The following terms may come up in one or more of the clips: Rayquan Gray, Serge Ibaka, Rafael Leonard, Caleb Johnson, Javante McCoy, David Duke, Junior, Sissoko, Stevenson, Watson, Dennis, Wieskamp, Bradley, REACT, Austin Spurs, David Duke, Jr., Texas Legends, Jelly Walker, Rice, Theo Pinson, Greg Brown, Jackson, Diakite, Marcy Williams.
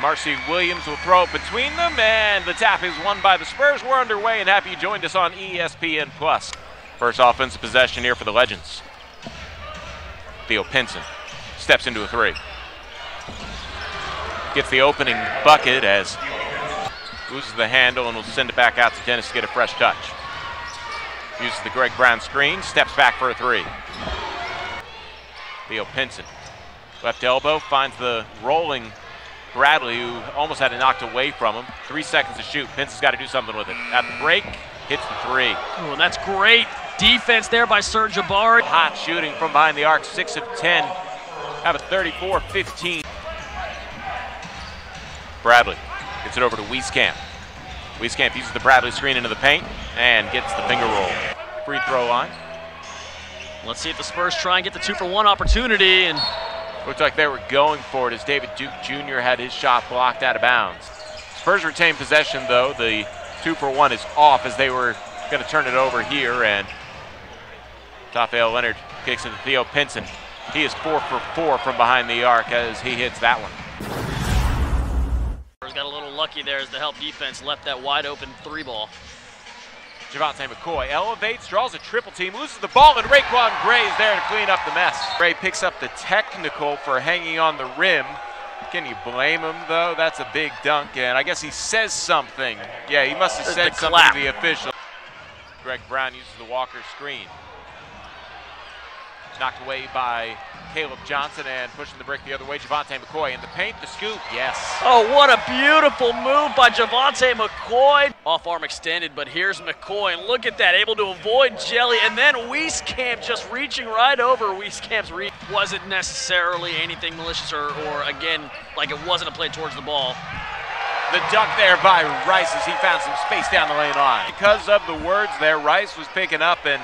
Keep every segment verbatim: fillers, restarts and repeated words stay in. Marcy Williams will throw it between them, and the tap is won by the Spurs. We're underway and happy you joined us on E S P N plus. First offensive possession here for the Legends. Theo Pinson steps into a three. Gets the opening bucket as loses the handle and will send it back out to Dennis to get a fresh touch. Uses the Greg Brown screen, steps back for a three. Theo Pinson, left elbow, finds the rolling Bradley, who almost had it knocked away from him. Three seconds to shoot. Pinson's got to do something with it. At the break, hits the three. Ooh, and that's great defense there by Serge Ibaka. Hot shooting from behind the arc, six of ten. Have a thirty-four fifteen. Bradley gets it over to Wieskamp. Wieskamp uses the Bradley screen into the paint and gets the finger roll. Free throw line. Let's see if the Spurs try and get the two-for-one opportunity. And looked like they were going for it as David Duke, Junior had his shot blocked out of bounds. Spurs retain possession, though. The two-for-one is off as they were going to turn it over here. And Rafael Leonard kicks into Theo Pinson. He is four for four from behind the arc as he hits that one. Got a little lucky there as the help defense left that wide open three ball. Javante McCoy elevates, draws a triple team, loses the ball, and Rayquan Gray is there to clean up the mess. Gray picks up the technical for hanging on the rim. Can you blame him, though? That's a big dunk, and I guess he says something. Yeah, he must have said something to the official. Greg Brown uses the Walker screen. Knocked away by Caleb Johnson and pushing the brick the other way. Javante McCoy in the paint, the scoop, yes. Oh, what a beautiful move by Javante McCoy. Off arm extended, but here's McCoy. And look at that, able to avoid Jelly. And then Wieskamp just reaching right over. Wieskamp's reach wasn't necessarily anything malicious or, or, again, like it wasn't a play towards the ball. The dunk there by Rice as he found some space down the lane line. Because of the words there, Rice was picking up, and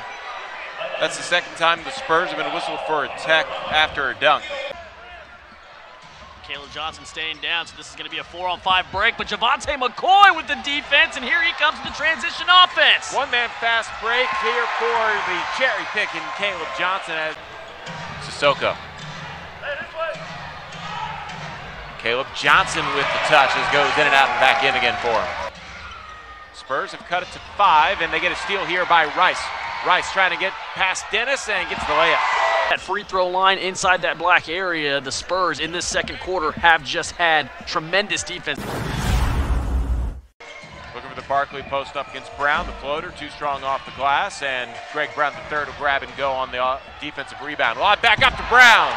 that's the second time the Spurs have been whistled for a tech after a dunk. Caleb Johnson staying down, so this is going to be a four on five break, but Javante McCoy with the defense, and here he comes with the transition offense. One-man fast break here for the cherry-picking Caleb Johnson as Sissoko. Caleb Johnson with the touch as goes in and out and back in again for him. Spurs have cut it to five, and they get a steal here by Rice. Rice trying to get past Dennis and gets the layup. That free throw line inside that black area, the Spurs in this second quarter have just had tremendous defense. Looking for the Barkley post up against Brown, the floater, too strong off the glass, and Greg Brown the third will grab and go on the defensive rebound. Lob back up to Brown.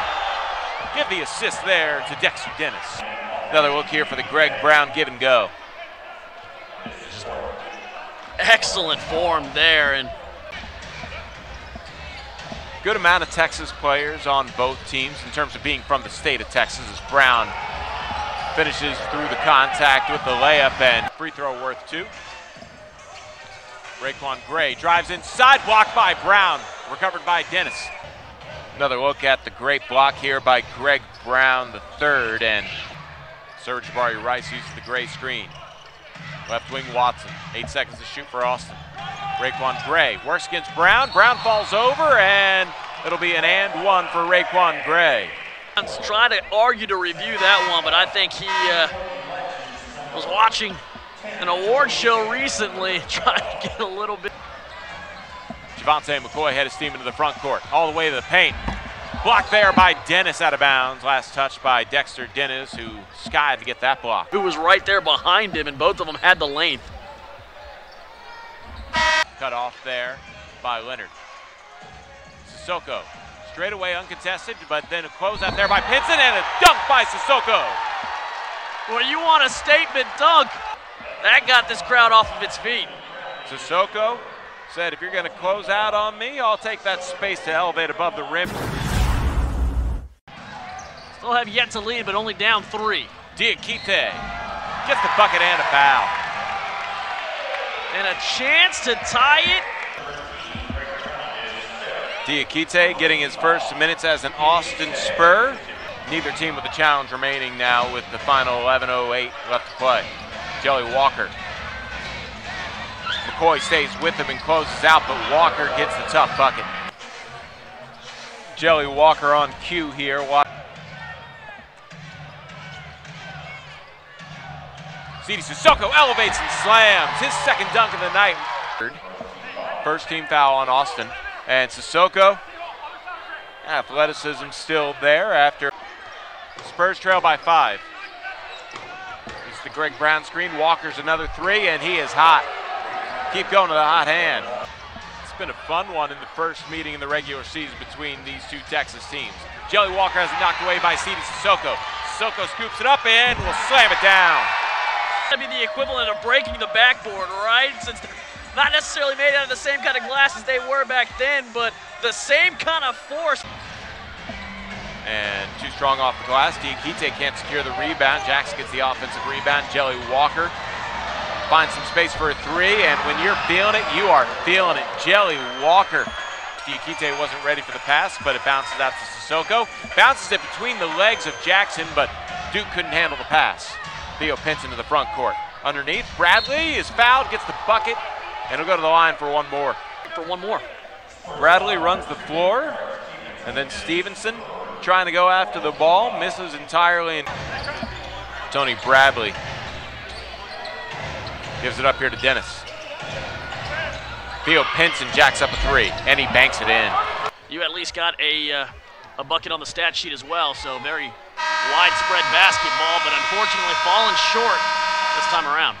Give the assist there to Dexter Dennis. Another look here for the Greg Brown give and go. Just excellent form there, and good amount of Texas players on both teams in terms of being from the state of Texas as Brown finishes through the contact with the layup and free throw worth two. Rayquan Gray drives inside, blocked by Brown, recovered by Dennis. Another look at the great block here by Greg Brown the third, and Serge Ibaka Rice uses the Gray screen. Left wing Watson, eight seconds to shoot for Austin. Rayquan Gray works against Brown. Brown falls over, and it'll be an and one for Rayquan Gray. I'm trying to argue to review that one, but I think he uh, was watching an award show recently, trying to get a little bit. Javante McCoy had his team into the front court, all the way to the paint. Blocked there by Dennis out of bounds. Last touch by Dexter Dennis, who skied to get that block. Who was right there behind him, and both of them had the length. Cut off there by Leonard. Sissoko, straight away uncontested, but then a close out there by Pinson and a dunk by Sissoko. Well, you want a statement dunk. That got this crowd off of its feet. Sissoko said, if you're going to close out on me, I'll take that space to elevate above the rim. Still have yet to lead, but only down three. Diakite gets the bucket and a foul. And a chance to tie it. Diakite getting his first minutes as an Austin Spur. Neither team with the challenge remaining now with the final eleven oh eight left to play. Jelly Walker. McCoy stays with him and closes out, but Walker gets the tough bucket. Jelly Walker on cue here. Didi Sissoko elevates and slams. His second dunk of the night. First team foul on Austin. And Sissoko, athleticism still there after. Spurs trail by five. It's the Greg Brown screen. Walker's another three, and he is hot. Keep going to the hot hand. It's been a fun one in the first meeting in the regular season between these two Texas teams. Jelly Walker has it knocked away by Didi Sissoko. Sissoko scoops it up and will slam it down. That'd be the equivalent of breaking the backboard, right? Since not necessarily made out of the same kind of glass as they were back then, but the same kind of force. And too strong off the glass. Diakite can't secure the rebound. Jackson gets the offensive rebound. Jelly Walker finds some space for a three, and when you're feeling it, you are feeling it. Jelly Walker. Diakite wasn't ready for the pass, but it bounces out to Sissoko. Bounces it between the legs of Jackson, but Duke couldn't handle the pass. Theo Pinson to the front court. Underneath, Bradley is fouled, gets the bucket, and he'll go to the line for one more. For one more. Bradley runs the floor, and then Stevenson trying to go after the ball, misses entirely. And Tony Bradley gives it up here to Dennis. Theo Pinson jacks up a three, and he banks it in. You at least got a, uh, a bucket on the stat sheet as well, so very widespread basketball, but unfortunately fallen short this time around.